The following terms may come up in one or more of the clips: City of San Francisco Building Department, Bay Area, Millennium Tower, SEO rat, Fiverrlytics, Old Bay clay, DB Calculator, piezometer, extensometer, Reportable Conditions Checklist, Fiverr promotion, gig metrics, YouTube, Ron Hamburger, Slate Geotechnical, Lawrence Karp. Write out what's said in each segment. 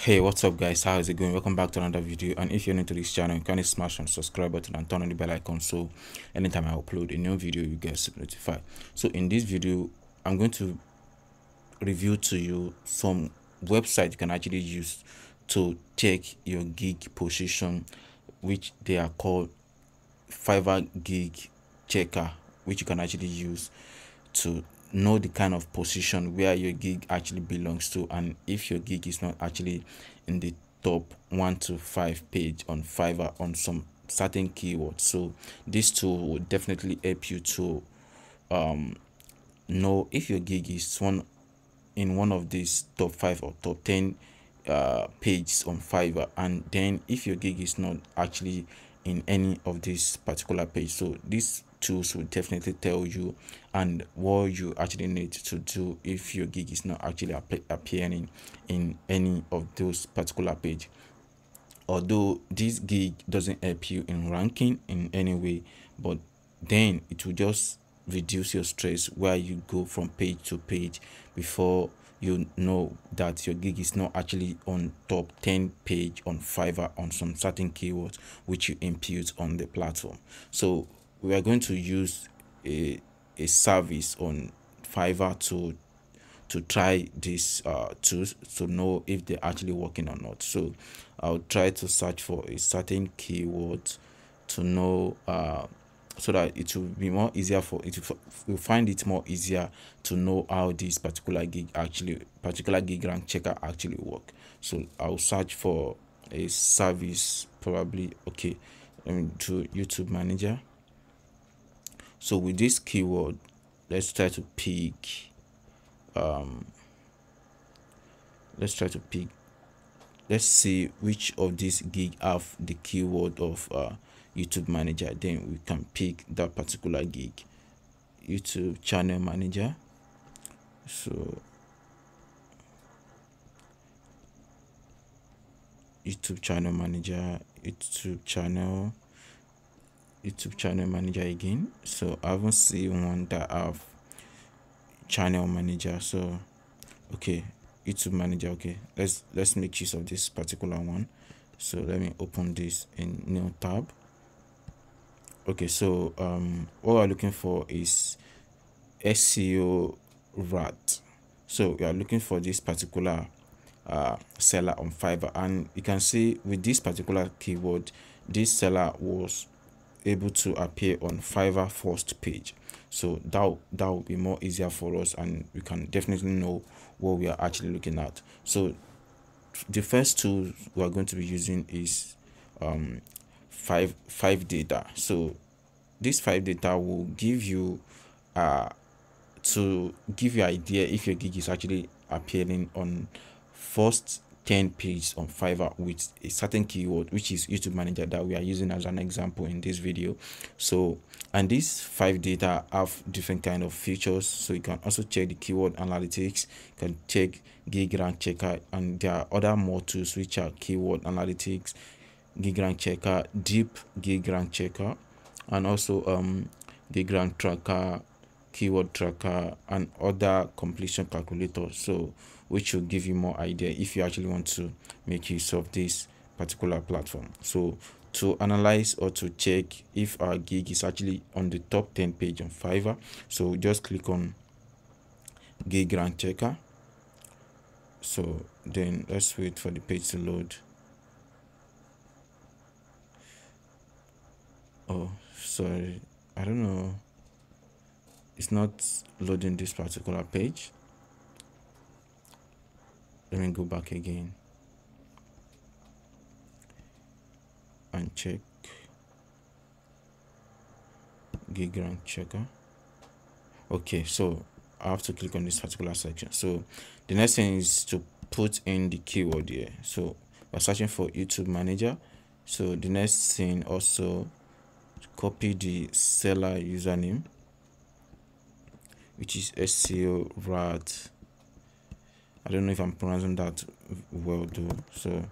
Hey, what's up guys, how is it going? Welcome back to another video, and if you're new to this channel, you can smash on the subscribe button and turn on the bell icon so anytime I upload a new video you guys notified. So in this video I'm going to review to you some websites you can actually use to check your gig position, which they are called Fiverr gig checker, which you can actually use to know the kind of position where your gig actually belongs to, and if your gig is not actually in the top 1 to 5 page on Fiverr on some certain keywords. So this tool will definitely help you to know if your gig is one of these top 5 or top 10 pages on Fiverr, and then if your gig is not actually in any of this particular page. So these tools will definitely tell you and what you actually need to do if your gig is not actually appearing in any of those particular page. Although this gig doesn't help you in ranking in any way, but then it will just reduce your stress where you go from page to page before you know that your gig is not actually on top 10 page on Fiverr on some certain keywords which you impute on the platform. So we are going to use a service on Fiverr to try these tools to know if they're actually working or not. So I'll try to search for a certain keyword to know so that it will be more easier for it. You'll find it more easier to know how this particular gig rank checker actually work. So I'll search for a service, probably okay, to YouTube manager. So with this keyword, let's try to pick let's see which of these gig have the keyword of YouTube manager. Then we can pick that particular gig, YouTube channel manager. So YouTube channel manager, YouTube channel manager again. So I haven't seen one that have channel manager. So okay, YouTube manager. Okay, let's make use of this particular one. So let me open this in new tab. Okay, so what we're looking for is SEO rat. So we are looking for this particular seller on Fiverr, and you can see with this particular keyword this seller was able to appear on Fiverr first page. So that will be more easier for us, and we can definitely know what we are actually looking at. So the first tool we are going to be using is Fiverr data. So this Fiverr data will give you idea if your gig is actually appearing on first 10 pages on Fiverr with a certain keyword, which is YouTube manager, that we are using as an example in this video. So, and this Fiverr data have different kind of features, so you can also check the keyword analytics, you can check gig rank checker, and there are other more tools which are keyword analytics, gig rank checker, deep gig rank checker, and also gig rank tracker, keyword tracker, and other completion calculator, so which will give you more idea if you actually want to make use of this particular platform. So to analyze or to check if our gig is actually on the top 10 page on Fiverr, so just click on gig rank checker. So then let's wait for the page to load. Oh, sorry, I don't know, it's not loading this particular page. Let me go back again and check gig rank checker. Okay, so I have to click on this particular section. So the next thing is to put in the keyword here. So we're searching for YouTube manager. So the next thing also to copy the seller username, which is SEO rat. I don't know if I'm pronouncing that well though. So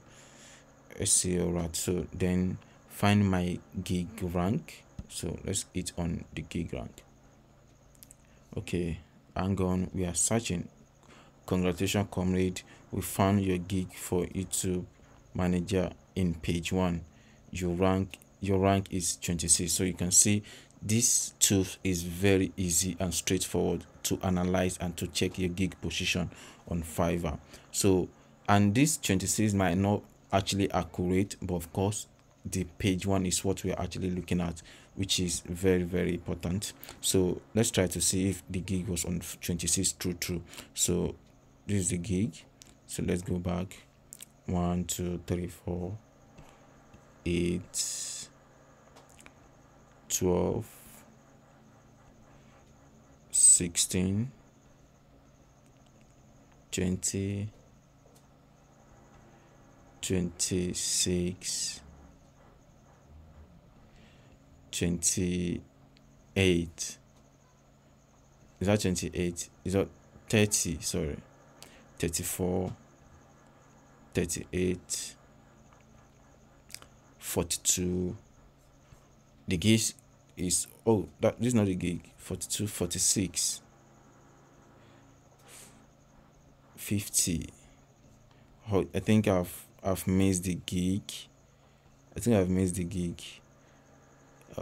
SEO rat. So then find my gig rank. So let's hit on the gig rank. Okay, hang on, we are searching Congratulations, comrade, we found your gig for YouTube manager in page 1. Your rank is 26. So you can see this tool is very easy and straightforward to analyze and to check your gig position on Fiverr. So, and this 26 might not actually accurate, but of course the page 1 is what we're actually looking at, which is very, very important. So let's try to see if the gig was on 26 true. So this is the gig. So let's go back 1, 2, 3, 4, 8, 12, 16, 20, 26, 28. Is that 28? Is that 30? Sorry, 34, 38, 42. The gig is, oh, that this is not the gig. 42, 46, 50. Oh, I think I've missed the gig. I think I've missed the gig.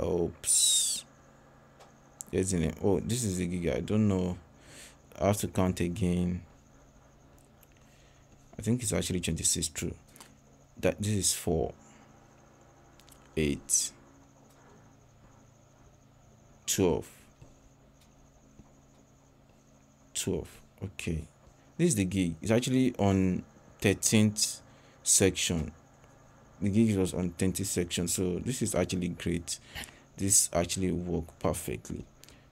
Oops, isn't it? Oh, this is the gig. I don't know. I have to count again. I think it's actually 26 true. That this is 4, 8, 12, 12. Okay, this is the gig. It's actually on 13th section. The gig was on 20 section, so this is actually great. This actually worked perfectly.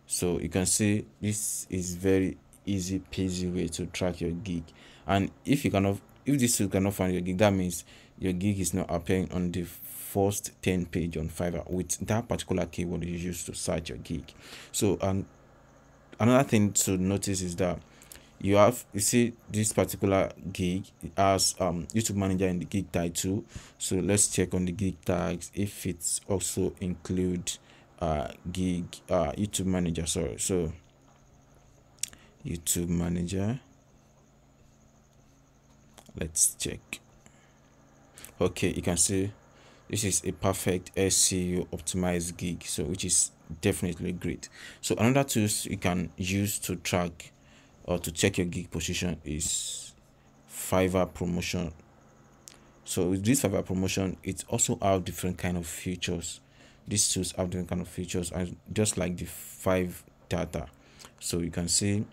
So you can see this is very easy peasy way to track your gig. And if you cannot, if this tool cannot find your gig, that means your gig is not appearing on the first 10 page on Fiverr with that particular keyword you use to search your gig. So another thing to notice is that you have, you see this particular gig as YouTube manager in the gig title. So let's check on the gig tags if it's also include gig YouTube manager. Sorry, so YouTube manager. Let's check. Okay, you can see this is a perfect SEO optimized gig, so which is definitely great. So another tools you can use to track or to check your gig position is Fiverr promotion. So with this Fiverr promotion, it also have different kind of features. These tools have different kind of features, and just like the Fiverr data. So you can see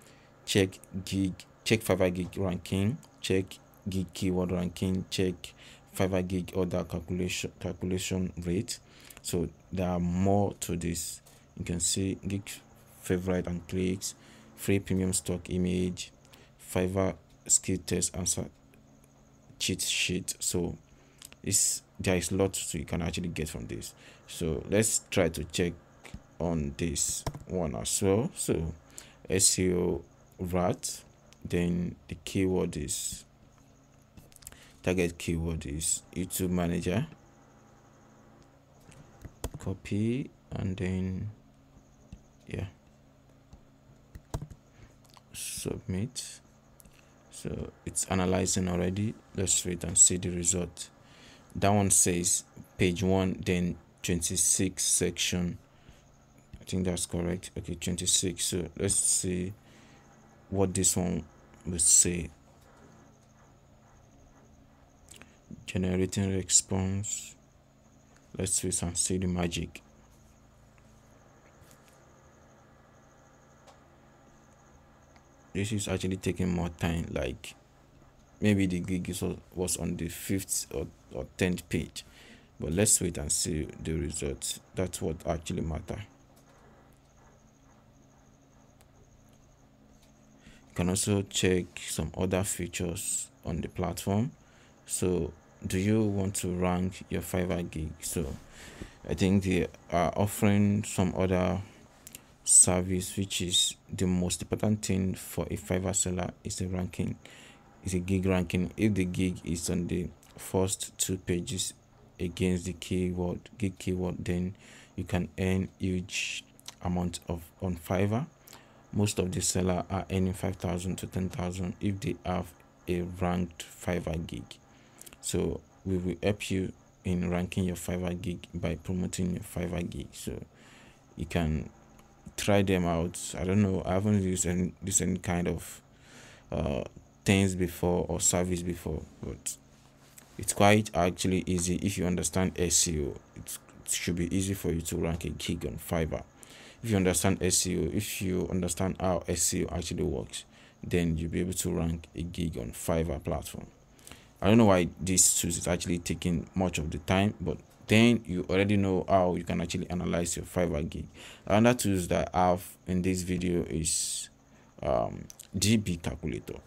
check gig, check Fiverr gig ranking, check gig keyword ranking, check Fiverr gig order calculation rate. So there are more to this. You can see gig favorite and clicks, free premium stock image, Fiverr skill test answer cheat sheet. So there is lots you can actually get from this. So let's try to check on this one as well. So SEO rat, then the keyword is, target keyword is YouTube manager. Copy, and then yeah, submit. So it's analyzing already. Let's wait and see the result. That one says page 1, then 26 section. I think that's correct. Okay, 26. So let's see what this one will say. Generating response. Let's wait and see the magic. This is actually taking more time. Like maybe the gig was on the 5th or 10th page, but let's wait and see the results. That's what actually matter. You can also check some other features on the platform. So do you want to rank your Fiverr gig? So I think they are offering some other service, which is the most important thing for a Fiverr seller, is a ranking, is a gig ranking. If the gig is on the first 2 pages against the keyword, gig keyword, then you can earn huge amount of on Fiverr. Most of the sellers are earning 5,000 to 10,000 if they have a ranked Fiverr gig. So we will help you in ranking your Fiverr gig by promoting your Fiverr gig. So you can try them out. I don't know, I haven't used any kind of things before or service before, but it's quite actually easy. If you understand SEO, it should be easy for you to rank a gig on Fiverr. If you understand SEO, if you understand how SEO actually works, then you'll be able to rank a gig on Fiverr platform. I don't know why this is actually taking much of the time, but then you already know how you can actually analyze your Fiverr gig. Another tools that I have in this video is DB Calculator.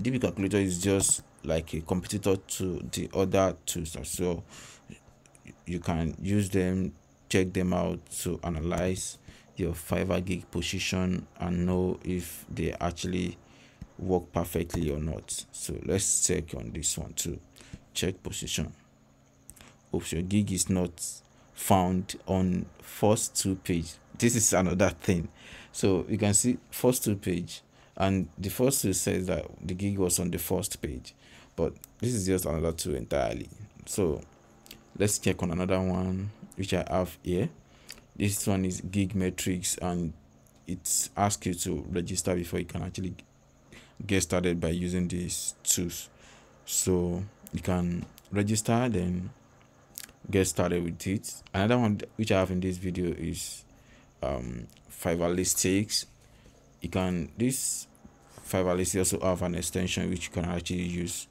DB Calculator is just like a competitor to the other tools, so you can use them, check them out to analyze your Fiverr gig position and know if they actually work perfectly or not. So let's check on this one too. Check position. Oops, your gig is not found on first two page. This is another thing. So you can see first two page, and the first two says that the gig was on the first page, but this is just another two entirely. So let's check on another one which I have here. This one is Gig Metrics, and it's asks you to register before you can actually get started by using these tools. So you can register, then get started with it. Another one which I have in this video is Fiverrlytics. You can, this Fiverrlytics also have an extension which you can actually use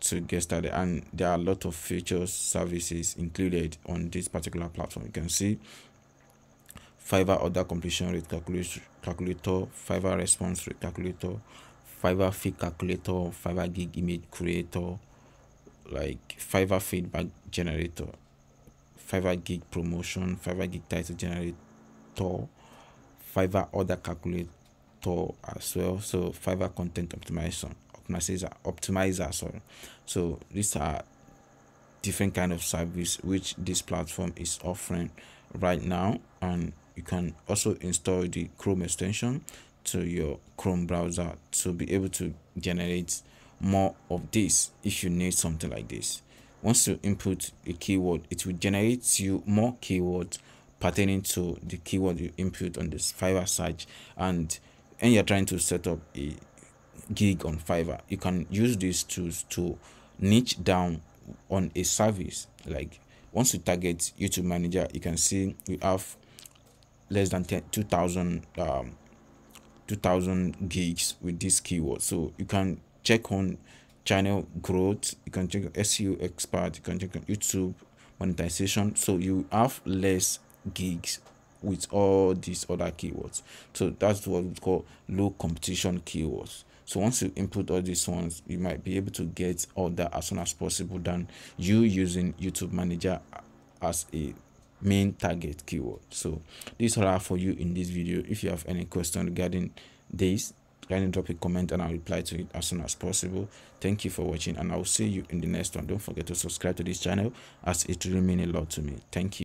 to get started, and there are a lot of features, services included on this particular platform. You can see Fiverr order completion rate calculator, Fiverr response rate calculator, Fiverr fee calculator, Fiverr gig image creator, like Fiverr feedback generator, Fiverr gig promotion, Fiverr gig title generator, Fiverr order calculator as well. So Fiverr content optimizer, sorry. So these are different kind of service which this platform is offering right now, and you can also install the Chrome extension to your Chrome browser to be able to generate more of this if you need something like this. Once you input a keyword, it will generate you more keywords pertaining to the keyword you input on this Fiverr search. And when you're trying to set up a gig on Fiverr, you can use these tools to niche down on a service. Like once you target YouTube Manager, you can see we have less than 2,000 gigs with this keyword. So you can check on channel growth, you can check on SEO expert, you can check on YouTube monetization. So you have less gigs with all these other keywords. So that's what we call low competition keywords. So once you input all these ones, you might be able to get order as soon as possible than you using YouTube Manager as a main target keyword. So these are for you in this video. If you have any question regarding this, kindly drop a comment and I'll reply to it as soon as possible. Thank you for watching, and I'll see you in the next one. Don't forget to subscribe to this channel as it really means a lot to me. Thank you.